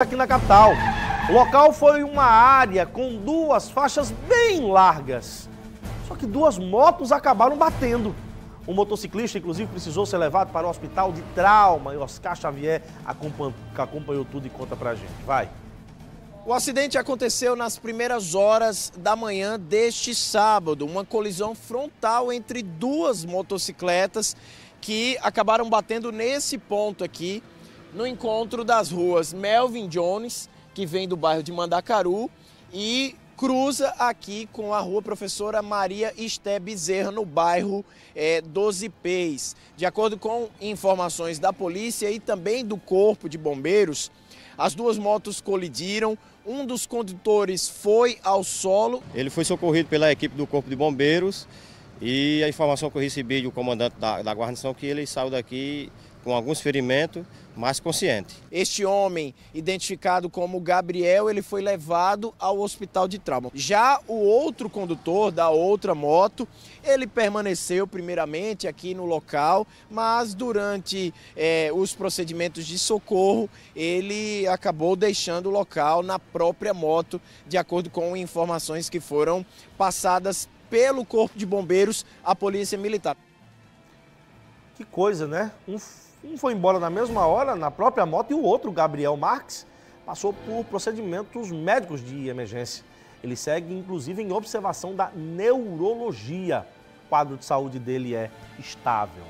Aqui na capital. O local foi uma área com duas faixas bem largas. Só que duas motos acabaram batendo. Um motociclista, inclusive, precisou ser levado para o hospital de trauma. E Oscar Xavier acompanhou tudo e conta pra gente. Vai. O acidente aconteceu nas primeiras horas da manhã deste sábado. Uma colisão frontal entre duas motocicletas que acabaram batendo nesse ponto aqui, no encontro das ruas Melvin Jones, que vem do bairro de Mandacaru, e cruza aqui com a rua Professora Maria Esté, no bairro dos Ipês. De acordo com informações da polícia e também do corpo de bombeiros, as duas motos colidiram, um dos condutores foi ao solo. Ele foi socorrido pela equipe do corpo de bombeiros e a informação que eu recebi do comandante da guarnição que ele saiu daqui com alguns ferimentos, mas consciente. Este homem, identificado como Gabriel, ele foi levado ao hospital de trauma. Já o outro condutor da outra moto, ele permaneceu primeiramente aqui no local, mas durante os procedimentos de socorro, ele acabou deixando o local na própria moto, de acordo com informações que foram passadas pelo Corpo de Bombeiros, a Polícia Militar. Que coisa, né? Um foi embora na mesma hora, na própria moto, e o outro, Gabriel Marques, passou por procedimentos médicos de emergência. Ele segue, inclusive, em observação da neurologia. O quadro de saúde dele é estável.